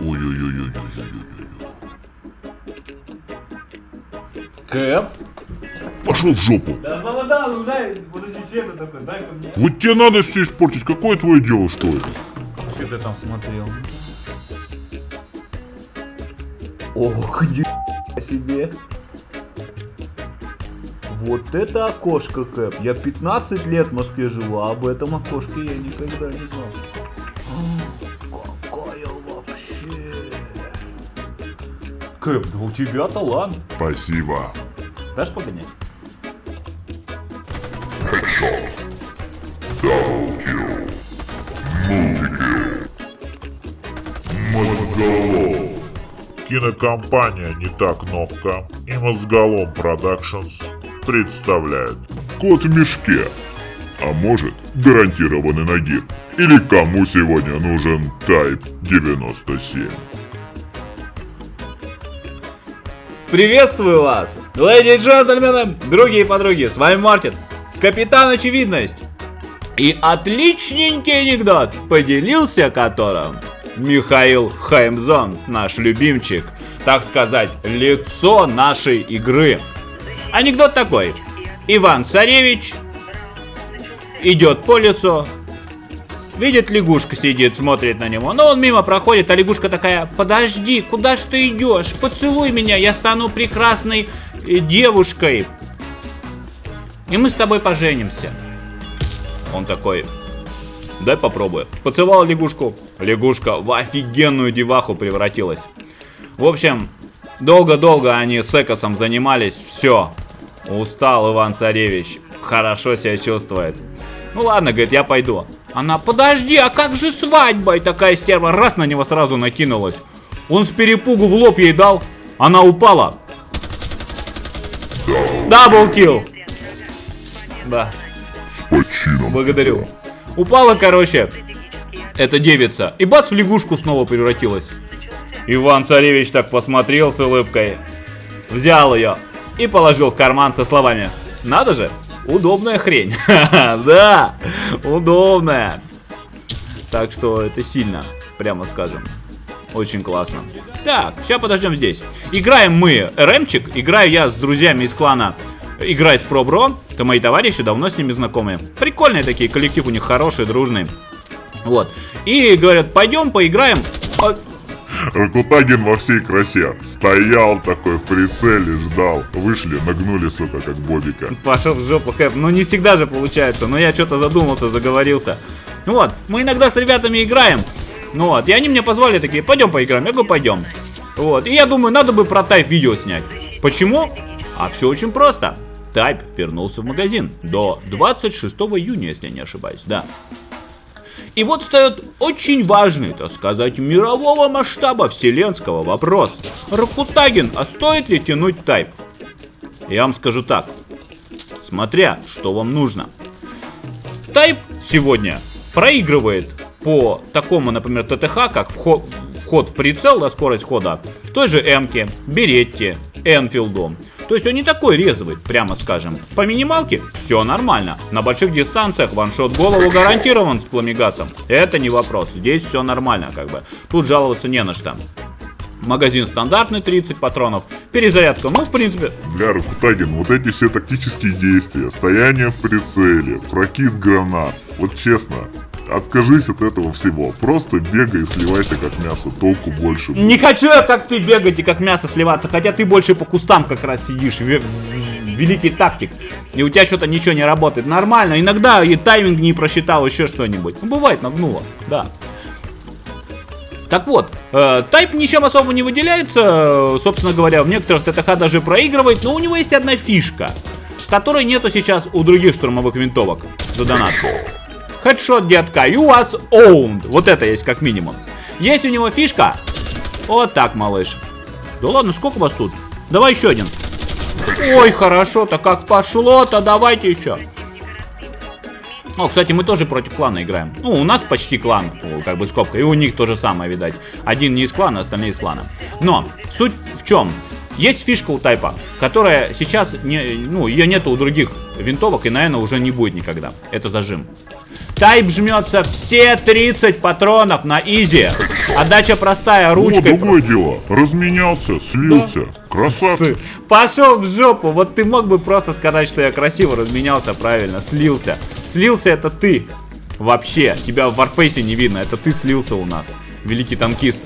Ой-ой-ой-ой-ой-ой-ой. Кэп? Пошел в жопу. Да, завода, ну дай, подожди, чем это такое, дай ко мне. Вот тебе надо все испортить, какое твое дело, что это? Что ты там смотрел? Ох, ебать себе. Вот это окошко, Кэп. Я 15 лет в Москве живу, а об этом окошке я никогда не знал. Какая вообще... Кэп, да у тебя талант. Спасибо. Дашь погонять? Кинокомпания «Не та кнопка» и Мозголом Продакшнс представляет «Кот в мешке», а может, гарантированный нагиб, или кому сегодня нужен Type 97. Приветствую вас, леди и джентльмены, други и подруги, с вами Мартин, капитан Очевидность. И отличненький анекдот, поделился которым Михаил Хаймзон, наш любимчик, так сказать, лицо нашей игры. Анекдот такой. Иван Царевич идет по лесу, видит, лягушка сидит, смотрит на него, но он мимо проходит, а лягушка такая: подожди, куда ж ты идешь? Поцелуй меня, я стану прекрасной девушкой, и мы с тобой поженимся. Он такой: дай попробую. Поцеловал лягушку. Лягушка в офигенную деваху превратилась. В общем, долго-долго они с Экосом занимались. Все. Устал Иван Царевич. Хорошо себя чувствует. Ну ладно, говорит, я пойду. Она: подожди, а как же свадьба? И такая стерва раз на него сразу накинулась. Он с перепугу в лоб ей дал. Она упала. Даблкил. Да. Благодарю. Упала, короче, эта девица. И бац, в лягушку снова превратилась. Иван Царевич так посмотрел с улыбкой. Взял ее и положил в карман со словами: надо же, удобная хрень. Да, удобная. Так что это сильно, прямо скажем. Очень классно. Так, сейчас подождем здесь. Играем мы РМчик. Играю я с друзьями из клана «Играй с ProBro», это мои товарищи, давно с ними знакомые. Прикольные такие, коллектив у них хороший, дружный. Вот. И говорят: пойдем поиграем. Ракутагин во всей красе. Стоял такой в прицеле, ждал. Вышли, нагнули, сука, как бобика. Пошел в жопу, Кэп. Ну не всегда же получается, но я что-то задумался, заговорился. Вот, мы иногда с ребятами играем. Ну вот, и они меня позвали такие: пойдем поиграем. Я говорю: пойдем. Вот, и я думаю, надо бы про Type видео снять. Почему? А все очень просто. Type вернулся в магазин до 26 июня, если я не ошибаюсь, да. И вот встает очень важный, так сказать, мирового масштаба вселенского вопрос. Ракутагин, а стоит ли тянуть Type? Я вам скажу так, смотря что вам нужно. Type сегодня проигрывает по такому, например, ТТХ, как вход в прицел, да, скорость хода, той же М-ке, Беретте, Энфилду. То есть он не такой резвый, прямо скажем. По минималке все нормально. На больших дистанциях ваншот голову гарантирован с пламегасом. Это не вопрос. Здесь все нормально, как бы. Тут жаловаться не на что. Магазин стандартный, 30 патронов. Перезарядка, ну, в принципе... Бля, Ракутагин, вот эти все тактические действия. Стояние в прицеле, прокид гранат. Вот честно, откажись от этого всего. Просто бегай и сливайся как мясо, толку больше будет. Не хочу я, как ты, бегать и как мясо сливаться. Хотя ты больше по кустам как раз сидишь. Великий тактик. И у тебя что-то ничего не работает. Нормально, иногда и тайминг не просчитал, еще что-нибудь. Ну, бывает, нагнуло, да. Так вот, Type ничем особо не выделяется, собственно говоря, в некоторых ТТХ даже проигрывает, но у него есть одна фишка, которой нету сейчас у других штурмовых винтовок. За донат. Хедшот, детка, you was owned. Вот это есть как минимум. Есть у него фишка. Вот так, малыш. Да ладно, сколько вас тут? Давай еще один. Ой, хорошо-то, как пошло-то, давайте еще. О, кстати, мы тоже против клана играем. Ну, у нас почти клан, как бы скобка. И у них то же самое, видать. Один не из клана, остальные из клана. Но суть в чем? Есть фишка у Type, которая сейчас, ее нету у других винтовок и, наверное, уже не будет никогда. Это зажим. Тайп жмется все 30 патронов на изи. Отдача простая, ручкой. О, другое дело. Разменялся, слился. Да. Красавчик. Пошел в жопу. Вот ты мог бы просто сказать, что я красиво разменялся, правильно. Слился. Слился это ты. Вообще, тебя в Warface не видно. Это ты слился у нас. Великий танкист.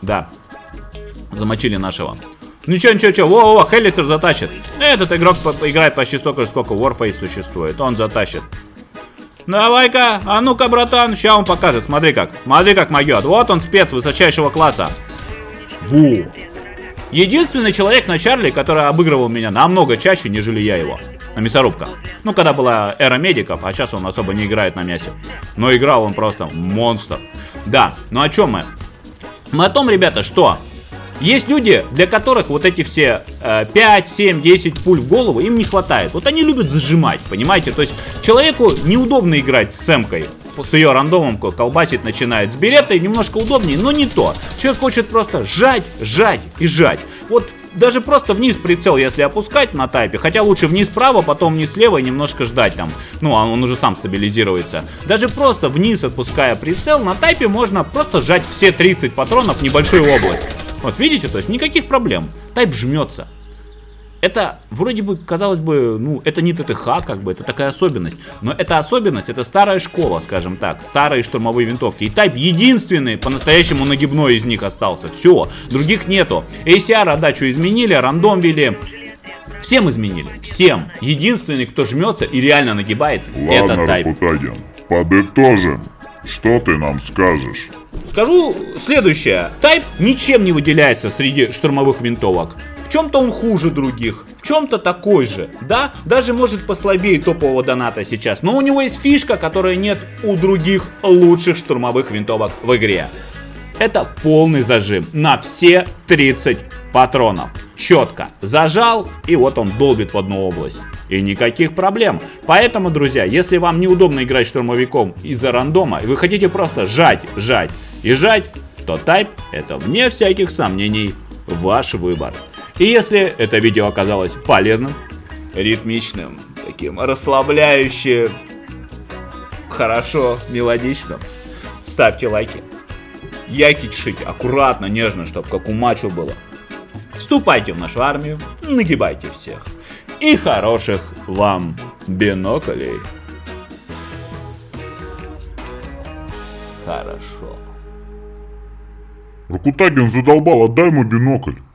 Да. Замочили нашего. Ничего. Во-во-во, Хеллицер затащит. Этот игрок играет почти столько же, сколько Warface существует. Он затащит. Давай-ка, а ну-ка, братан. Сейчас он покажет, смотри как могет. Вот он, спец высочайшего класса. Во. Единственный человек на Чарли, который обыгрывал меня намного чаще, нежели я его. На мясорубках. Ну, когда была эра медиков, а сейчас он особо не играет на мясе. Но играл он просто монстр. Да, ну о чем мы? Мы о том, ребята, что... Есть люди, для которых вот эти все 5, 7, 10 пуль в голову им не хватает. Вот они любят зажимать, понимаете? То есть человеку неудобно играть с Сэмкой. С ее рандомом колбасить начинает. С беретой немножко удобнее, но не то. Человек хочет просто жать. Вот даже просто вниз прицел, если опускать на тайпе. Хотя лучше вниз справа, потом вниз слева и немножко ждать там. Ну, он уже сам стабилизируется. Даже просто вниз отпуская прицел, на тайпе можно просто жать все 30 патронов в небольшой области. Вот видите, то есть никаких проблем. Тайп жмется. Это вроде бы, казалось бы, ну это не ТТХ, как бы, это такая особенность. Но эта особенность, это старая школа, скажем так. Старые штурмовые винтовки. И Тайп единственный по-настоящему нагибной из них остался. Все, других нету. ACR отдачу изменили, рандом вели. Всем изменили, всем. Единственный, кто жмется и реально нагибает, это Тайп. Ладно, Ракутагин, подытожим. Что ты нам скажешь? Скажу следующее. Тайп ничем не выделяется среди штурмовых винтовок. В чем-то он хуже других, в чем-то такой же, да? Даже может послабее топового доната сейчас. Но у него есть фишка, которой нет у других лучших штурмовых винтовок в игре. Это полный зажим на все 30 патронов. Четко зажал, и вот он долбит в одну область. И никаких проблем. Поэтому, друзья, если вам неудобно играть штурмовиком из-за рандома, и вы хотите просто жать, то Type это, вне всяких сомнений, ваш выбор. И если это видео оказалось полезным, ритмичным, таким расслабляющим, хорошо, мелодичным, ставьте лайки. Якичить аккуратно, нежно, чтобы как у мачо было. Вступайте в нашу армию, нагибайте всех. И хороших вам биноклей. Хорошо. Ракутагин задолбал, отдай ему бинокль.